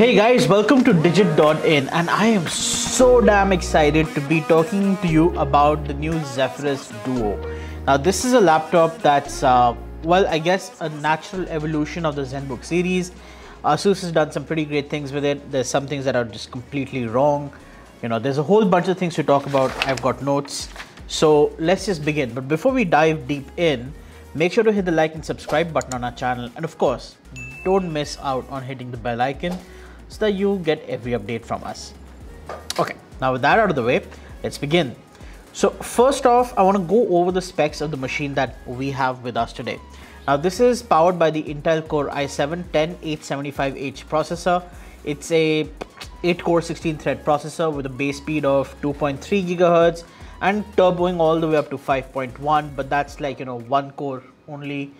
Hey guys, welcome to Digit.in, and I am so damn excited to be talking to you about the new Zephyrus Duo. Now this is a laptop that's, well, I guess a natural evolution of the ZenBook series. Asus has done some pretty great things with it. There's some things that are just completely wrong. You know, there's a whole bunch of things to talk about. I've got notes. So let's just begin. But before we dive deep in, make sure to hit the like and subscribe button on our channel. And of course, don't miss out on hitting the bell icon, so that you get every update from us. Okay, now with that out of the way, let's begin. So first off, I want to go over the specs of the machine that we have with us today. Now this is powered by the Intel Core i7-10875H processor. It's a 8-core 16-thread processor with a base speed of 2.3 GHz and turboing all the way up to 5.1, but that's like, you know, one core only.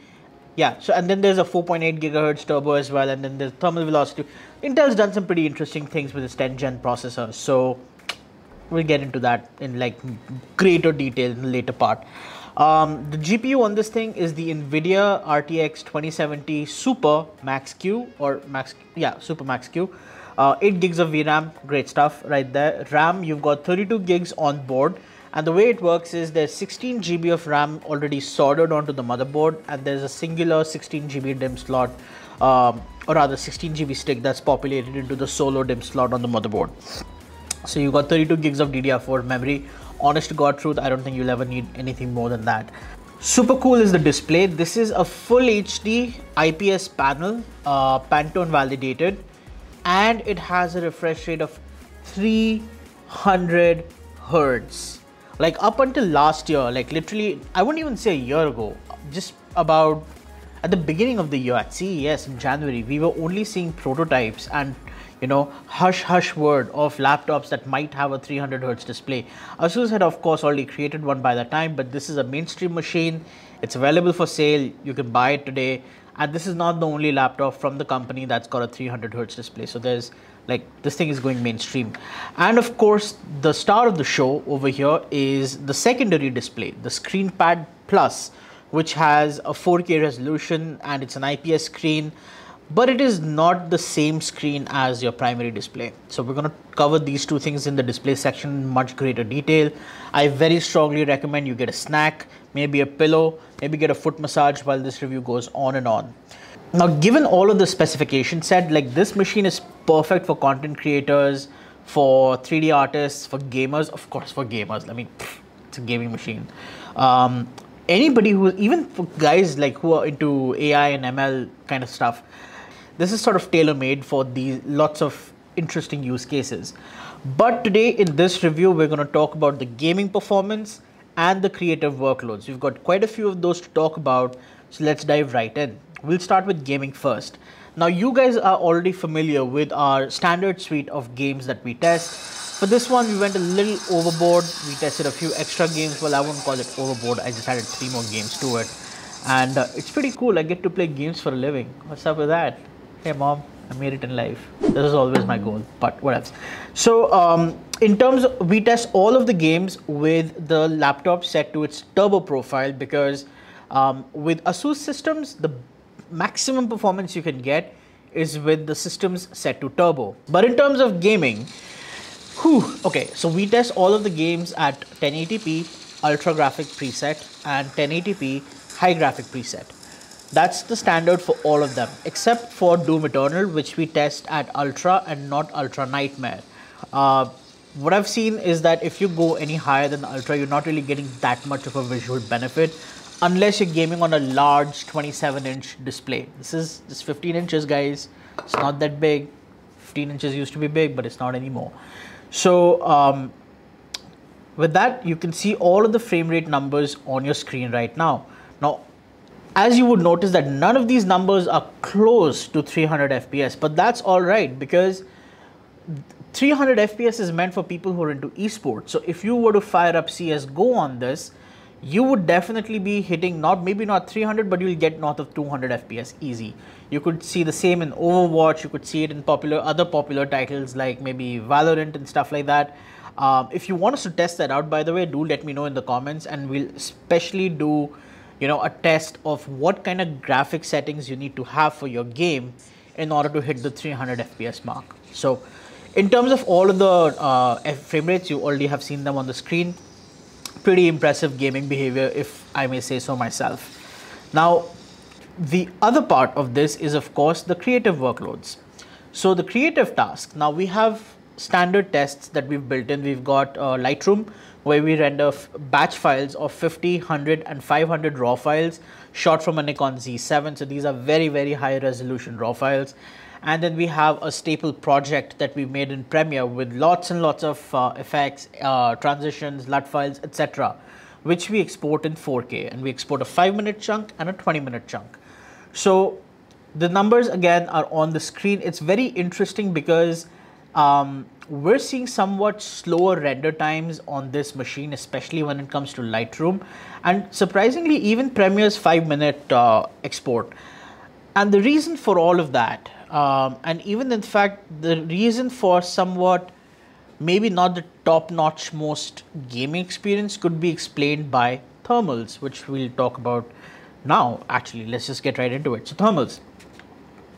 Yeah, so and then there's a 4.8 gigahertz turbo as well, and then there's thermal velocity. Intel's done some pretty interesting things with this 10th gen processor, so we'll get into that in like greater detail in the later part. The GPU on this thing is the NVIDIA RTX 2070 Super Max-Q or Max, yeah, Super Max-Q. 8 gigs of VRAM, great stuff right there. RAM, you've got 32 gigs on board. And the way it works is there's 16 GB of RAM already soldered onto the motherboard, and there's a singular 16 GB DIMM slot, or rather 16 GB stick that's populated into the solo DIMM slot on the motherboard. So you've got 32 gigs of DDR4 memory. Honest to God truth, I don't think you'll ever need anything more than that. Super cool is the display. This is a full HD IPS panel, Pantone validated, and it has a refresh rate of 300 Hz. Like up until last year, like literally, I wouldn't even say a year ago, just about at the beginning of the year at CES in January, we were only seeing prototypes and, you know, hush hush word of laptops that might have a 300 Hz display. Asus had of course already created one by that time, but this is a mainstream machine. It's available for sale. You can buy it today. And this is not the only laptop from the company that's got a 300 Hz display. So there's like, this thing is going mainstream. And of course, the star of the show over here is the secondary display, the ScreenPad Plus, which has a 4K resolution and it's an IPS screen, but it is not the same screen as your primary display. So we're gonna cover these two things in the display section in much greater detail. I very strongly recommend you get a snack, maybe a pillow, maybe get a foot massage while this review goes on and on. Now, given all of the specification set, like this machine is perfect for content creators, for 3D artists, for gamers, of course for gamers. I mean, it's a gaming machine. Anybody who, even for guys like who are into AI and ML kind of stuff, this is sort of tailor-made for these lots of interesting use cases. But today in this review, we're going to talk about the gaming performance and the creative workloads. We've got quite a few of those to talk about, so let's dive right in. We'll start with gaming first. Now you guys are already familiar with our standard suite of games that we test. For this one, we went a little overboard. We tested a few extra games. Well, I wouldn't call it overboard. I just added 3 more games to it. And it's pretty cool. I get to play games for a living. What's up with that? Hey mom, I made it in life. This is always my goal, but what else? So in terms of, we test all of the games with the laptop set to its turbo profile, because with Asus systems, the maximum performance you can get is with the systems set to turbo. But in terms of gaming, okay, so we test all of the games at 1080p ultra graphic preset and 1080p high graphic preset. That's the standard for all of them, except for Doom Eternal, which we test at ultra and not ultra nightmare. What I've seen is that if you go any higher than ultra, you're not really getting that much of a visual benefit, unless you're gaming on a large 27-inch display. This is just 15 inches, guys. It's not that big. 15 inches used to be big, but it's not anymore. So with that, you can see all of the frame rate numbers on your screen right now. Now, as you would notice that none of these numbers are close to 300 FPS, but that's all right, because 300 FPS is meant for people who are into esports. So if you were to fire up CSGO on this, you would definitely be hitting not, maybe not 300, but you'll get north of 200 FPS easy. You could see the same in Overwatch. You could see it in other popular titles like maybe Valorant and stuff like that. If you want us to test that out, by the way, do let me know in the comments, and we'll especially do, you know, a test of what kind of graphic settings you need to have for your game in order to hit the 300 FPS mark. So in terms of all of the frame rates, you already have seen them on the screen. Pretty impressive gaming behavior, if I may say so myself. Now, the other part of this is, of course, the creative workloads. So the creative task, now we have standard tests that we've built in. We've got Lightroom, where we render batch files of 50, 100 and 500 raw files shot from a Nikon Z7. So these are very, very high resolution raw files. And then we have a staple project that we made in Premiere with lots and lots of effects, transitions, LUT files, etc., which we export in 4K, and we export a 5-minute chunk and a 20-minute chunk. So the numbers again are on the screen. It's very interesting because we're seeing somewhat slower render times on this machine, especially when it comes to Lightroom, and surprisingly even Premiere's 5-minute export. And the reason for all of that, and even in fact the reason for somewhat maybe not the top-notch most gaming experience, could be explained by thermals, which we'll talk about now. Actually, let's just get right into it. So thermals,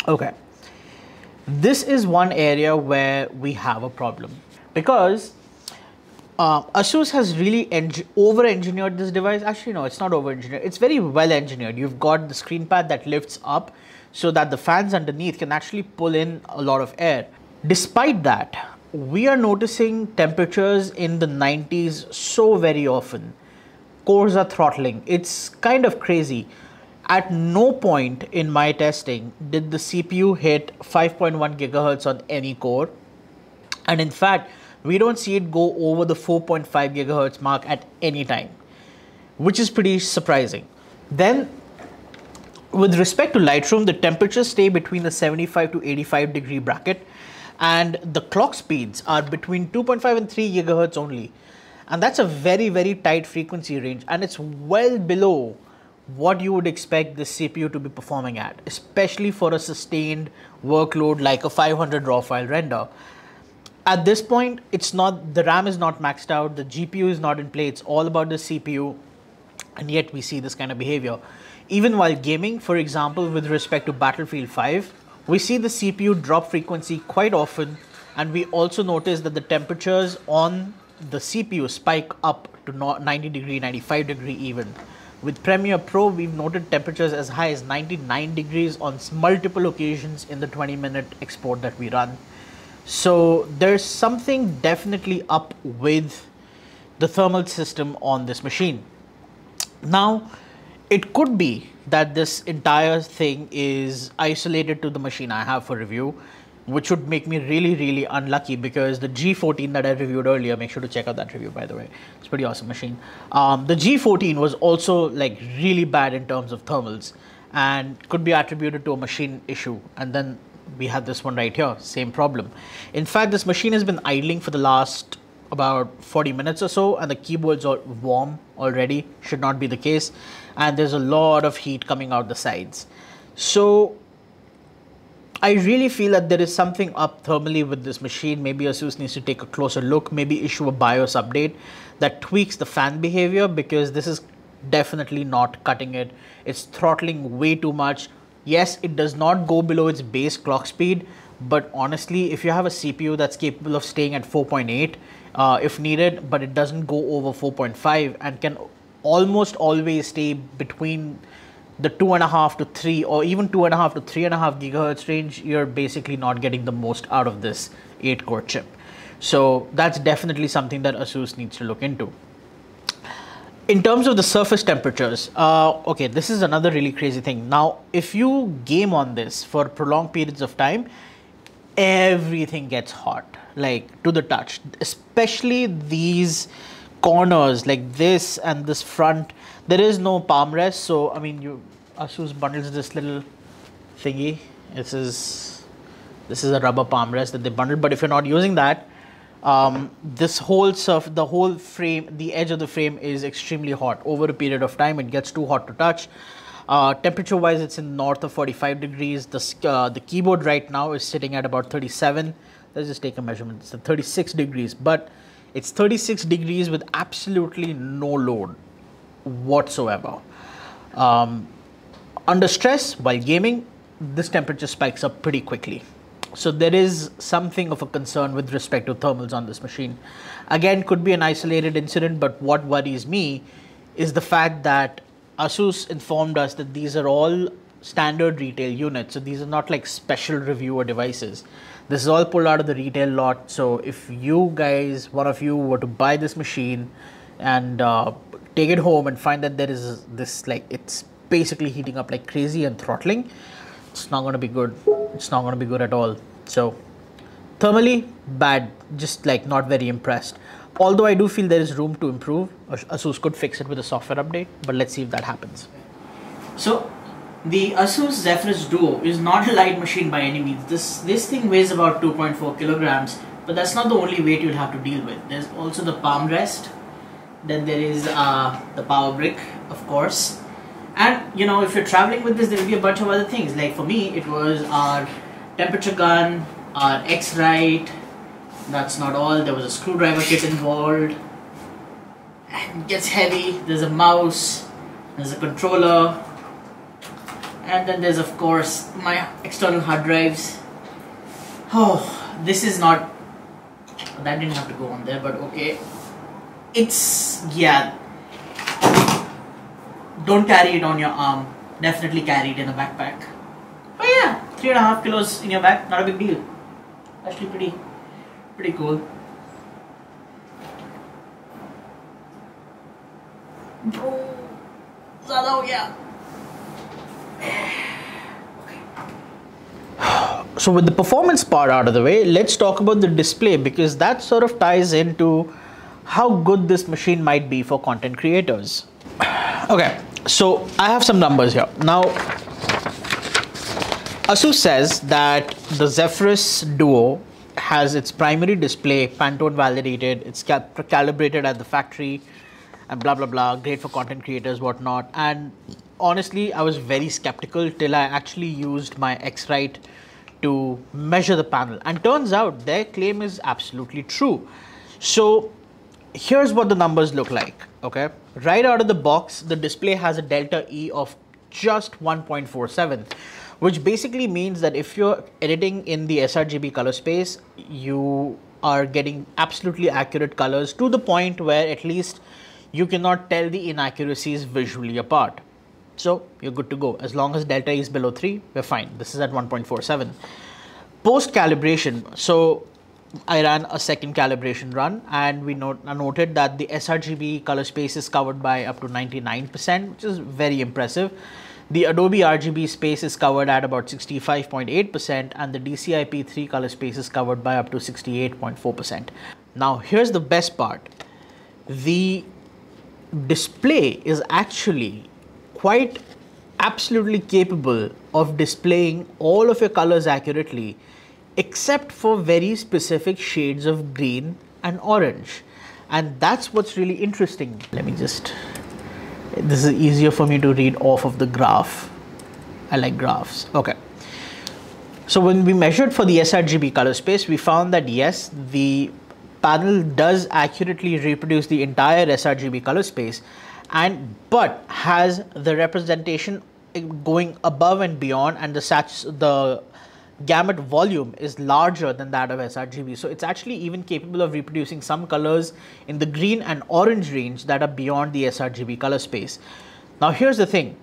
okay, this is one area where we have a problem, because Asus has really over-engineered this device. Actually, no, it's not over-engineered. It's very well-engineered. You've got the screen pad that lifts up so that the fans underneath can actually pull in a lot of air. Despite that, we are noticing temperatures in the 90s so very often. Cores are throttling. It's kind of crazy. At no point in my testing did the CPU hit 5.1 gigahertz on any core. And in fact, we don't see it go over the 4.5 gigahertz mark at any time, which is pretty surprising. Then with respect to Lightroom, the temperatures stay between the 75 to 85 degree bracket, and the clock speeds are between 2.5 and 3 gigahertz only. And that's a very, very tight frequency range, and it's well below what you would expect the CPU to be performing at, especially for a sustained workload like a 500 raw file render. At this point, it's not, the RAM is not maxed out, the GPU is not in play, it's all about the CPU, and yet we see this kind of behavior. Even while gaming, for example, with respect to Battlefield 5, we see the CPU drop frequency quite often, and we also notice that the temperatures on the CPU spike up to 90 degree, 95 degree even. With Premiere Pro, we've noted temperatures as high as 99 degrees on multiple occasions in the 20-minute export that we run. So there's something definitely up with the thermal system on this machine. Now, it could be that this entire thing is isolated to the machine I have for review, which would make me really, really unlucky, because the G14 that I reviewed earlier, make sure to check out that review, by the way, it's a pretty awesome machine. The G14 was also like really bad in terms of thermals, and could be attributed to a machine issue. And then we have this one right here, same problem. In fact, this machine has been idling for the last about 40 minutes or so, and the keyboards are warm already, should not be the case. And there's a lot of heat coming out the sides. So I really feel that there is something up thermally with this machine. Maybe Asus needs to take a closer look, maybe issue a BIOS update that tweaks the fan behavior, because this is definitely not cutting it. It's throttling way too much. Yes, it does not go below its base clock speed, but honestly, if you have a CPU that's capable of staying at 4.8 if needed, but it doesn't go over 4.5 and can almost always stay between the 2.5 to 3 or even 2.5 to 3.5 gigahertz range, you're basically not getting the most out of this 8-core chip. So that's definitely something that Asus needs to look into. In terms of the surface temperatures, okay, this is another really crazy thing. Now, if you game on this for prolonged periods of time, everything gets hot, like to the touch, especially these corners like this and this front. There is no palm rest, so I mean, Asus bundles this little thingy. This is a rubber palm rest that they bundle, but if you're not using that, this whole surface, the whole frame, the edge of the frame is extremely hot. Over a period of time, it gets too hot to touch. Temperature wise, it's in north of 45 degrees. The keyboard right now is sitting at about 37. Let's just take a measurement. It's at 36 degrees, but it's 36 degrees with absolutely no load whatsoever. Under stress while gaming, this temperature spikes up pretty quickly. So there is something of a concern with respect to thermals on this machine. Again, could be an isolated incident, but what worries me is the fact that Asus informed us that these are all standard retail units. So these are not like special reviewer devices. This is all pulled out of the retail lot. So if you guys, one of you were to buy this machine and take it home and find that there is this, like, it's basically heating up like crazy and throttling, it's not going to be good. It's not going to be good at all. So thermally bad, just like not very impressed. Although I do feel there is room to improve. Asus could fix it with a software update, but let's see if that happens. So the Asus Zephyrus Duo is not a light machine by any means. This thing weighs about 2.4 kilograms, but that's not the only weight you'll have to deal with. There's also the palm rest. Then there is the power brick, of course. And, you know, if you're traveling with this, there'll be a bunch of other things. Like for me, it was our temperature gun, our X-Rite. That's not all. There was a screwdriver kit involved. And it gets heavy. There's a mouse. There's a controller. And then there's, of course, my external hard drives. Oh, this is not... That didn't have to go on there, but okay. It's... yeah. Don't carry it on your arm. Definitely carry it in a backpack. But yeah, 3.5 kilos in your back, not a big deal. Actually pretty cool. Bro, zyada ho gaya. So with the performance part out of the way, let's talk about the display, because that sort of ties into how good this machine might be for content creators. Okay, so I have some numbers here. Now, Asus says that the Zephyrus Duo has its primary display Pantone validated, it's calibrated at the factory, and blah blah blah, great for content creators, whatnot. And honestly, I was very skeptical till I actually used my X-Rite to measure the panel, and turns out their claim is absolutely true. So here's what the numbers look like. Okay, right out of the box, the display has a delta E of just 1.47, which basically means that if you're editing in the sRGB color space, you are getting absolutely accurate colors to the point where at least you cannot tell the inaccuracies visually apart. So you're good to go. As long as delta E is below 3, we're fine. This is at 1.47. Post calibration, so I ran a second calibration run, and we noted that the sRGB color space is covered by up to 99%, which is very impressive. The Adobe RGB space is covered at about 65.8%, and the DCI-P3 color space is covered by up to 68.4%. Now, here's the best part. The display is actually quite absolutely capable of displaying all of your colors accurately, except for very specific shades of green and orange. And that's what's really interesting. Let me just, this is easier for me to read off of the graph. I like graphs. Okay. So when we measured for the sRGB color space, we found that yes, the panel does accurately reproduce the entire sRGB color space, and but has the representation going above and beyond, and the gamut volume is larger than that of sRGB. So it's actually even capable of reproducing some colors in the green and orange range that are beyond the sRGB color space. Now here's the thing,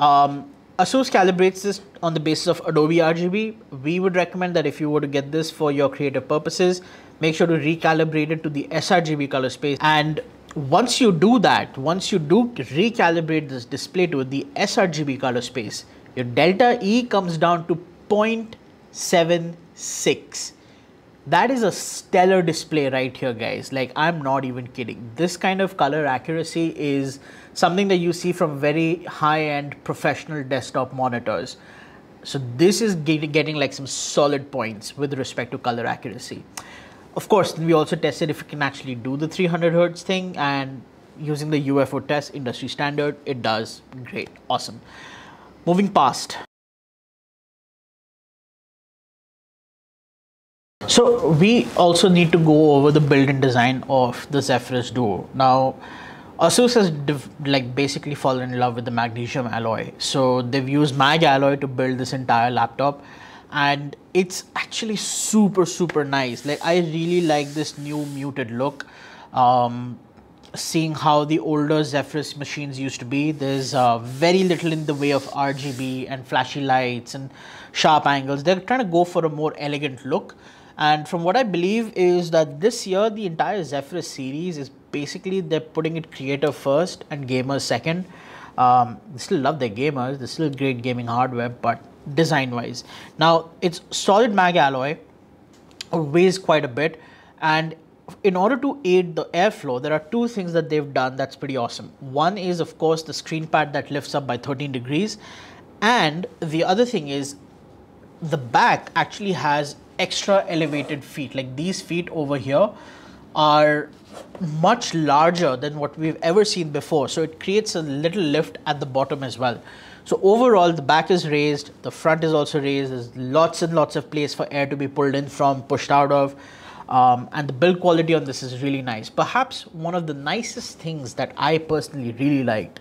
Asus calibrates this on the basis of Adobe RGB. We would recommend that if you were to get this for your creative purposes, make sure to recalibrate it to the sRGB color space. And once you do that, once you do recalibrate this display to the sRGB color space, your delta E comes down to 0.76. That is a stellar display right here, guys. Like, I'm not even kidding. This kind of color accuracy is something that you see from very high-end professional desktop monitors. So this is getting like some solid points with respect to color accuracy. Of course, we also tested if it can actually do the 300 Hz thing, and using the UFO test, industry standard, it does. Great, awesome. Moving past. So we also need to go over the build and design of the Zephyrus Duo. Now, Asus has basically fallen in love with the magnesium alloy. So they've used MAG Alloy to build this entire laptop, and it's actually super nice. Like, I really like this new muted look. Seeing how the older Zephyrus machines used to be, there's very little in the way of RGB and flashy lights and sharp angles. They're trying to go for a more elegant look. And from what I believe is that this year, the entire Zephyrus series is basically, they're putting it creator first and gamers second. They still love their gamers, they're still great gaming hardware, but design wise. Now, it's solid MAG alloy, weighs quite a bit, and in order to aid the airflow, there are two things that they've done that's pretty awesome. One is, of course, the screen pad that lifts up by 13 degrees. And the other thing is the back actually has extra elevated feet. Like, these feet over here are much larger than what we've ever seen before. So it creates a little lift at the bottom as well. So overall, the back is raised, the front is also raised. There's lots and lots of place for air to be pulled in from, pushed out of. And the build quality on this is really nice. Perhaps one of the nicest things that I personally really liked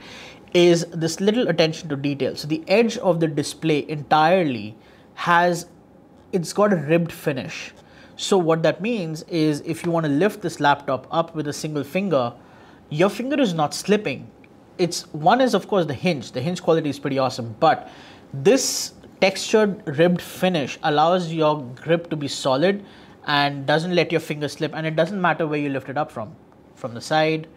is this little attention to detail. So the edge of the display entirely has, it's got a ribbed finish. So what that means is if you want to lift this laptop up with a single finger, your finger is not slipping. It's one is, of course, the hinge. The hinge quality is pretty awesome, but this textured ribbed finish allows your grip to be solid and doesn't let your finger slip, and it doesn't matter where you lift it up from the side,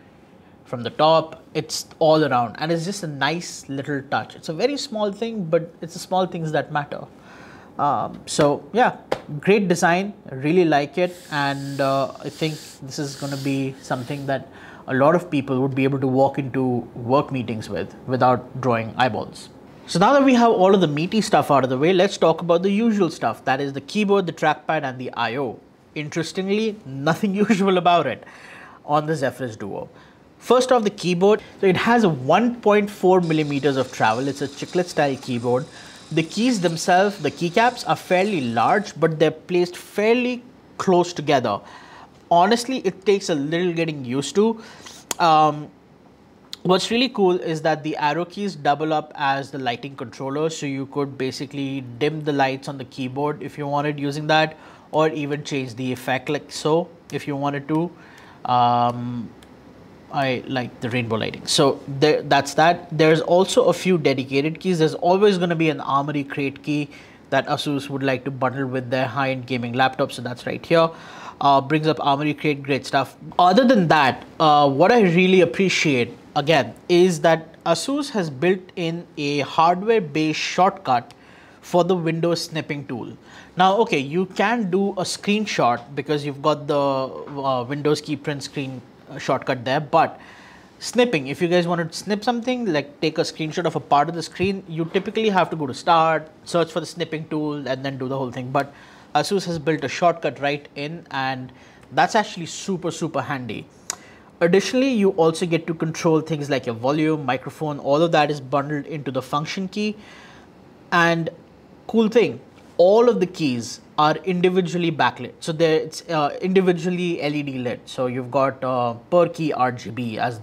from the top, it's all around, and it's just a nice little touch. It's a very small thing, but it's the small things that matter. So yeah, great design, really like it, and I think this is going to be something that a lot of people would be able to walk into work meetings with without drawing eyeballs. So now that we have all of the meaty stuff out of the way, let's talk about the usual stuff. That is the keyboard, the trackpad, and the I/O. Interestingly, nothing usual about it on the Zephyrus Duo. First off, the keyboard. So it has 1.4 millimeters of travel. It's a chiclet style keyboard. The keys themselves, the keycaps, are fairly large, but they're placed fairly close together. Honestly, it takes a little getting used to. What's really cool is that the arrow keys double up as the lighting controller, so you could basically dim the lights on the keyboard if you wanted using that, or even change the effect like so if you wanted to. I like the rainbow lighting. So that's that. There's also a few dedicated keys. There's always going to be an Armoury Crate key that Asus would like to bundle with their high-end gaming laptop, so that's right here. Brings up Armoury Crate, great stuff. Other than that, what I really appreciate, again, is that Asus has built in a hardware-based shortcut for the Windows Snipping Tool. Now, okay, you can do a screenshot because you've got the Windows key print screen shortcut there, but snipping, if you guys want to snip something, like take a screenshot of a part of the screen, you typically have to go to Start, search for the Snipping Tool, and then do the whole thing. But Asus has built a shortcut right in, and that's actually super handy. Additionally, you also get to control things like your volume, microphone, all of that is bundled into the function key. And cool thing, all of the keys are individually backlit. So it's individually LED lit. So you've got per key RGB as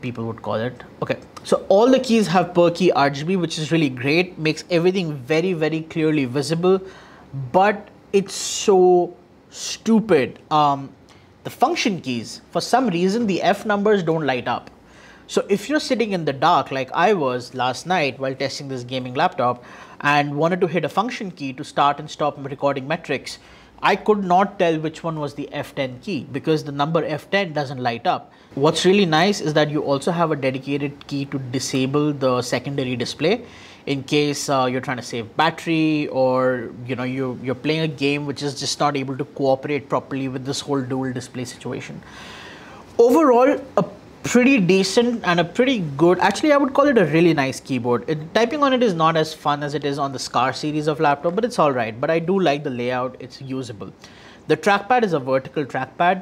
people would call it. Okay, so all the keys have per key RGB, which is really great. Makes everything very clearly visible, but it's so stupid. The function keys, for some reason, the F numbers don't light up. So if you're sitting in the dark, like I was last night while testing this gaming laptop, and wanted to hit a function key to start and stop recording metrics, I could not tell which one was the F10 key because the number F10 doesn't light up. What's really nice is that you also have a dedicated key to disable the secondary display in case you're trying to save battery, or you're playing a game which is just not able to cooperate properly with this whole dual display situation. Overall, a pretty decent and a pretty good, actually I would call it a really nice keyboard. Typing on it is not as fun as it is on the Scar series of laptop, but it's all right. But I do like the layout, it's usable. The trackpad is a vertical trackpad.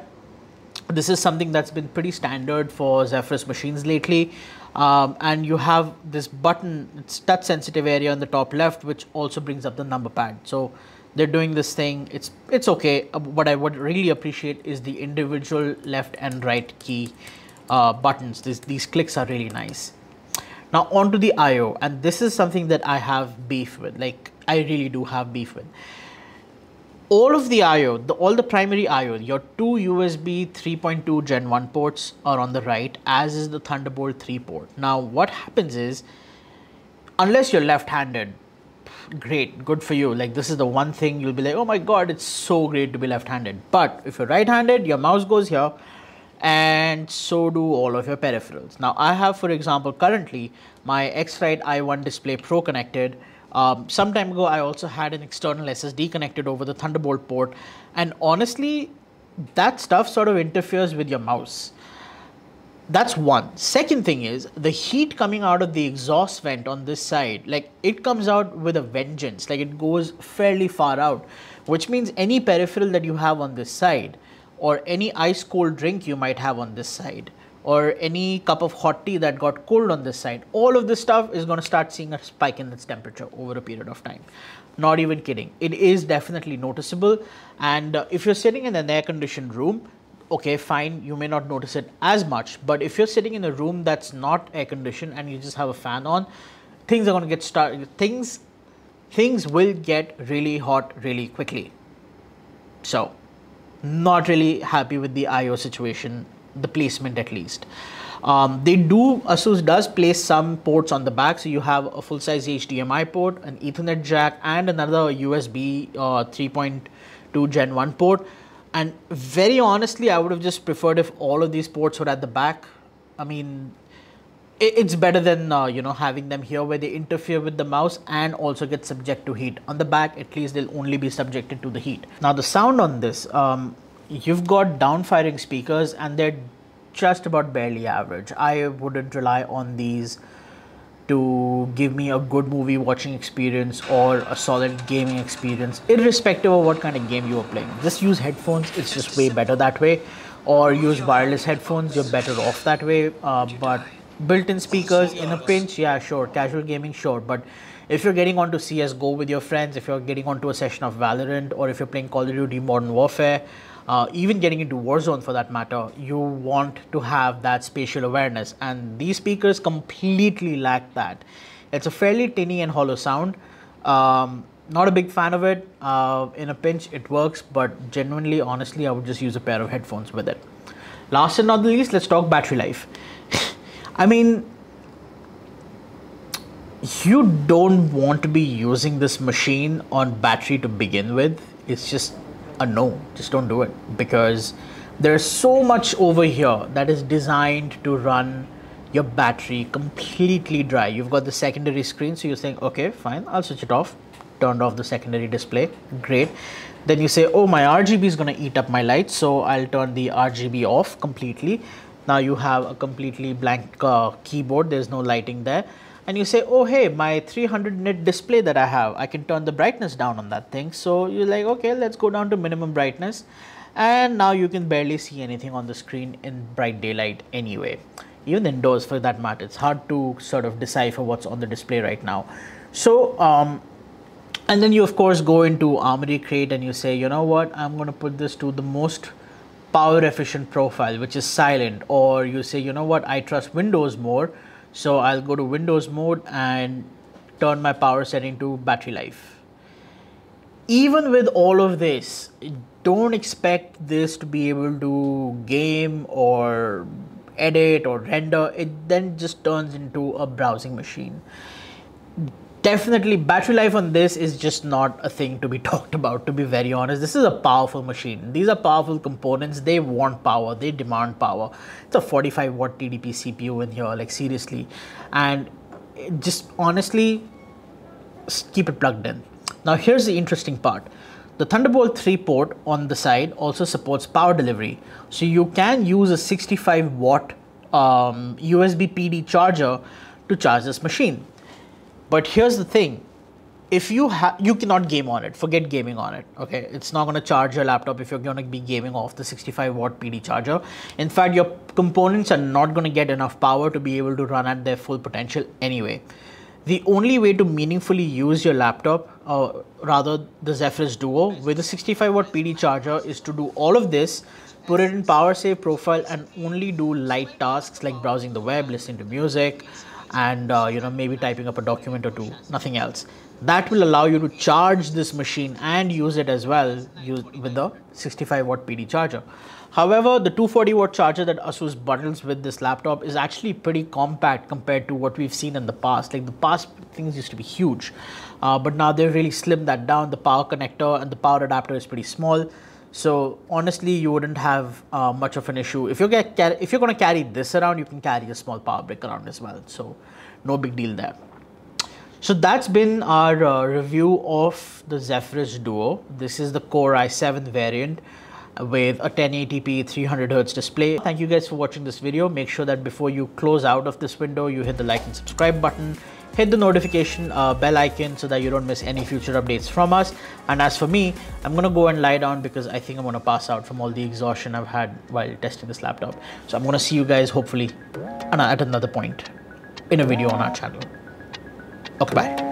This is something that's been pretty standard for Zephyrus machines lately. And you have this button, it's touch sensitive area on the top left, which also brings up the number pad. So they're doing this thing, it's okay. What I would really appreciate is the individual left and right key buttons. These clicks are really nice. Now onto the I/O, and this is something that I have beef with. Like, I really do have beef with. All of the I/O, all the primary I/O, your two USB 3.2 Gen 1 ports are on the right, as is the Thunderbolt 3 port. Now what happens is, unless you're left-handed, great, good for you. Like, this is the one thing you'll be like, oh my God, it's so great to be left-handed. But if you're right-handed, your mouse goes here, and so do all of your peripherals. Now I have, for example, currently my X-Rite i1 Display Pro connected. Some time ago, I also had an external SSD connected over the Thunderbolt port, and honestly, that stuff sort of interferes with your mouse. That's one. Second thing is, the heat coming out of the exhaust vent on this side, like, it comes out with a vengeance. Like, it goes fairly far out, which means any peripheral that you have on this side, or any ice cold drink you might have on this side, or any cup of hot tea that got cold on this side, all of this stuff is going to start seeing a spike in its temperature over a period of time. Not even kidding. It is definitely noticeable. And if you're sitting in an air-conditioned room, okay, fine, you may not notice it as much. But if you're sitting in a room that's not air-conditioned and you just have a fan on, things are going to get started. Things will get really hot really quickly. So, not really happy with the I/O situation, the placement at least. Asus does place some ports on the back, so you have a full-size HDMI port, an Ethernet jack, and another USB 3.2 Gen 1 port. And very honestly, I would have just preferred if all of these ports were at the back. I mean, it's better than you know, having them here where they interfere with the mouse and also get subject to heat. On the back, at least they'll only be subjected to the heat. Now the sound on this, you've got down-firing speakers, and they're just about barely average. I wouldn't rely on these to give me a good movie watching experience or a solid gaming experience, irrespective of what kind of game you are playing. Just use headphones, it's just way better that way. Or use wireless headphones, you're better off that way. But built-in speakers in a pinch, yeah, sure, casual gaming, sure. But if you're getting onto CSGO with your friends, if you're getting onto a session of Valorant, or if you're playing Call of Duty Modern Warfare, even getting into Warzone for that matter, you want to have that spatial awareness, and these speakers completely lack that. It's a fairly tinny and hollow sound. Not a big fan of it. In a pinch it works, but genuinely, honestly, I would just use a pair of headphones with it. Last and not the least, let's talk battery life. I mean, you don't want to be using this machine on battery to begin with. It's just a no. Just don't do it, because there's so much over here that is designed to run your battery completely dry. You've got the secondary screen, so you're saying, okay, fine, I'll switch it off. Turned off the secondary display, great. Then you say, oh, my RGB is going to eat up my light, so I'll turn the RGB off completely. Now you have a completely blank keyboard, there's no lighting there. And you say, oh hey, my 300 nit display that I have, I can turn the brightness down on that thing. So you're like, okay, let's go down to minimum brightness. And now you can barely see anything on the screen in bright daylight anyway. Even indoors for that matter, it's hard to sort of decipher what's on the display right now. So, and then you of course go into Armoury Crate and you say, you know what, I'm going to put this to the most power efficient profile, which is silent. Or you say, you know what, I trust Windows more, so I'll go to Windows mode and turn my power setting to battery life. Even with all of this, don't expect this to be able to game or edit or render. It then just turns into a browsing machine. Definitely battery life on this is just not a thing to be talked about, to be very honest. This is a powerful machine. These are powerful components. They want power. They demand power. It's a 45 watt TDP CPU in here, like, seriously. And just honestly, keep it plugged in. Now here's the interesting part. The Thunderbolt 3 port on the side also supports power delivery. So you can use a 65 watt USB PD charger to charge this machine. But here's the thing, if you cannot game on it, forget gaming on it, okay? It's not going to charge your laptop if you're going to be gaming off the 65 watt PD charger. In fact, your components are not going to get enough power to be able to run at their full potential anyway. The only way to meaningfully use your laptop, rather the Zephyrus Duo with a 65-watt PD charger, is to do all of this, put it in power save profile and only do light tasks like browsing the web, listening to music and maybe typing up a document or two, nothing else. That will allow you to charge this machine and use it as well with the 65-watt PD charger. However, the 240-watt charger that Asus bundles with this laptop is actually pretty compact compared to what we've seen in the past. Like the past, things used to be huge, but now they've really slimmed that down. The power connector and the power adapter is pretty small. So honestly, you wouldn't have much of an issue. If you're going to carry this around, you can carry a small power brick around as well. So no big deal there. So that's been our review of the Zephyrus Duo. This is the Core i7 variant with a 1080p 300Hz display. Thank you guys for watching this video. Make sure that before you close out of this window, you hit the like and subscribe button, hit the notification bell icon so that you don't miss any future updates from us. And as for me, I'm gonna go and lie down because I think I'm gonna pass out from all the exhaustion I've had while testing this laptop. So I'm gonna see you guys hopefully at another point in a video on our channel. Okay, bye.